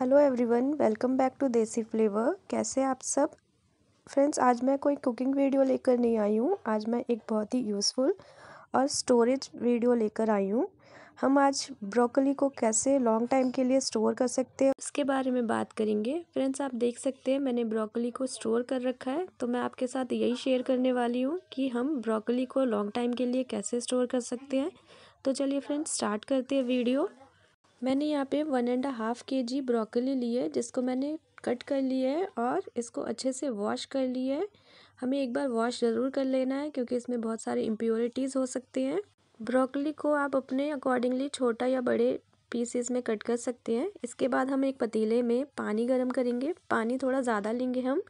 Hello everyone, welcome back to देसी flavour. कैसे आप सब फ्रेंड्स। आज मैं कोई कुकिंग वीडियो लेकर नहीं आई हूँ। आज मैं एक बहुत ही यूज़फुल और स्टोरेज वीडियो लेकर आई हूँ। हम आज ब्रोकली को कैसे लॉन्ग टाइम के लिए स्टोर कर सकते हैं इसके बारे में बात करेंगे। फ्रेंड्स, आप देख सकते हैं मैंने ब्रोकली को स्टोर कर रखा है, तो मैं आपके साथ यही शेयर करने वाली हूँ कि हम ब्रोकली को लॉन्ग टाइम के लिए कैसे स्टोर कर सकते हैं। तो चलिए फ्रेंड्स स्टार्ट करते हैं वीडियो। मैंने यहाँ पे 1.5 kg ब्रोकली ली है, जिसको मैंने कट कर लिया है और इसको अच्छे से वॉश कर लिया है। हमें एक बार वॉश ज़रूर कर लेना है क्योंकि इसमें बहुत सारे इम्प्योरिटीज़ हो सकते हैं। ब्रोकली को आप अपने अकॉर्डिंगली छोटा या बड़े पीसेस में कट कर सकते हैं। इसके बाद हम एक पतीले में पानी गर्म करेंगे। पानी थोड़ा ज़्यादा लेंगे हम,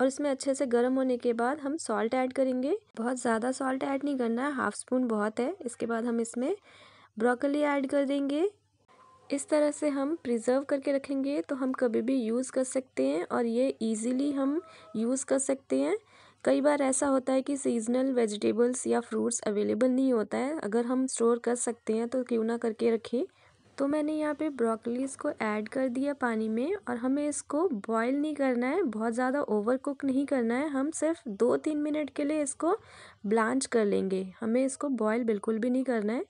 और इसमें अच्छे से गर्म होने के बाद हम सॉल्ट ऐड करेंगे। बहुत ज़्यादा सॉल्ट ऐड नहीं करना है, 1/2 स्पून बहुत है। इसके बाद हम इसमें ब्रोकली ऐड कर देंगे। इस तरह से हम प्रिजर्व करके रखेंगे तो हम कभी भी यूज़ कर सकते हैं, और ये इजीली हम यूज़ कर सकते हैं। कई बार ऐसा होता है कि सीजनल वेजिटेबल्स या फ्रूट्स अवेलेबल नहीं होता है, अगर हम स्टोर कर सकते हैं तो क्यों ना करके रखें। तो मैंने यहाँ पे ब्रोकलीज़ को ऐड कर दिया पानी में, और हमें इसको बॉईल नहीं करना है, बहुत ज़्यादा ओवर कुक नहीं करना है। हम सिर्फ 2-3 मिनट के लिए इसको ब्लांच कर लेंगे, हमें इसको बॉईल बिल्कुल भी नहीं करना है।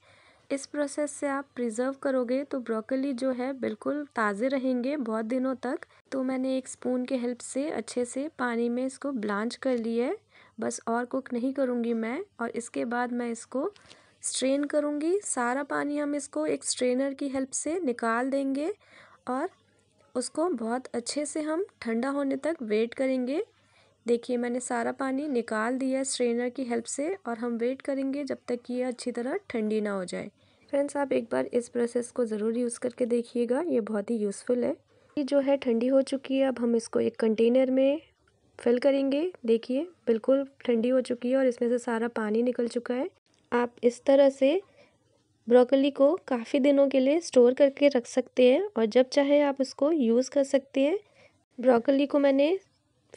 इस प्रोसेस से आप प्रिजर्व करोगे तो ब्रोकली जो है बिल्कुल ताज़े रहेंगे बहुत दिनों तक। तो मैंने 1 स्पून के हेल्प से अच्छे से पानी में इसको ब्लांच कर लिया है, बस और कुक नहीं करूँगी मैं। और इसके बाद मैं इसको स्ट्रेन करूँगी। सारा पानी हम इसको एक स्ट्रेनर की हेल्प से निकाल देंगे और उसको बहुत अच्छे से हम ठंडा होने तक वेट करेंगे। देखिए मैंने सारा पानी निकाल दिया स्ट्रेनर की हेल्प से, और हम वेट करेंगे जब तक कि ये अच्छी तरह ठंडी ना हो जाए। फ्रेंड्स, आप एक बार इस प्रोसेस को ज़रूर यूज़ करके देखिएगा, ये बहुत ही यूज़फुल है। ये जो है ठंडी हो चुकी है। अब हम इसको एक कंटेनर में फिल करेंगे। देखिए बिल्कुल ठंडी हो चुकी है और इसमें से सारा पानी निकल चुका है। आप इस तरह से ब्रोकली को काफ़ी दिनों के लिए स्टोर करके रख सकते हैं और जब चाहे आप उसको यूज़ कर सकते हैं। ब्रोकली को मैंने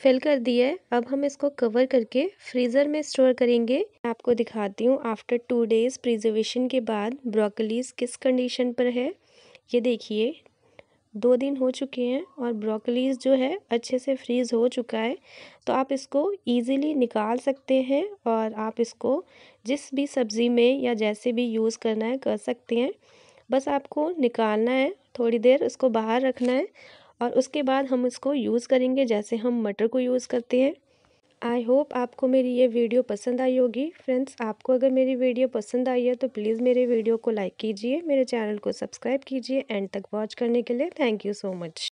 फिल कर दिया है। अब हम इसको कवर करके फ्रीज़र में स्टोर करेंगे। आपको दिखाती हूँ आफ्टर 2 डेज़ प्रिजर्वेशन के बाद ब्रोकलीज किस कंडीशन पर है। ये देखिए 2 दिन हो चुके हैं और ब्रोकलीज जो है अच्छे से फ्रीज़ हो चुका है। तो आप इसको इजीली निकाल सकते हैं और आप इसको जिस भी सब्ज़ी में या जैसे भी यूज़ करना है कर सकते हैं। बस आपको निकालना है, थोड़ी देर उसको बाहर रखना है और उसके बाद हम इसको यूज़ करेंगे जैसे हम मटर को यूज़ करते हैं। आई होप आपको मेरी ये वीडियो पसंद आई होगी। फ्रेंड्स, आपको अगर मेरी वीडियो पसंद आई है तो प्लीज़ मेरे वीडियो को लाइक कीजिए, मेरे चैनल को सब्सक्राइब कीजिए। एंड तक वॉच करने के लिए थैंक यू सो मच।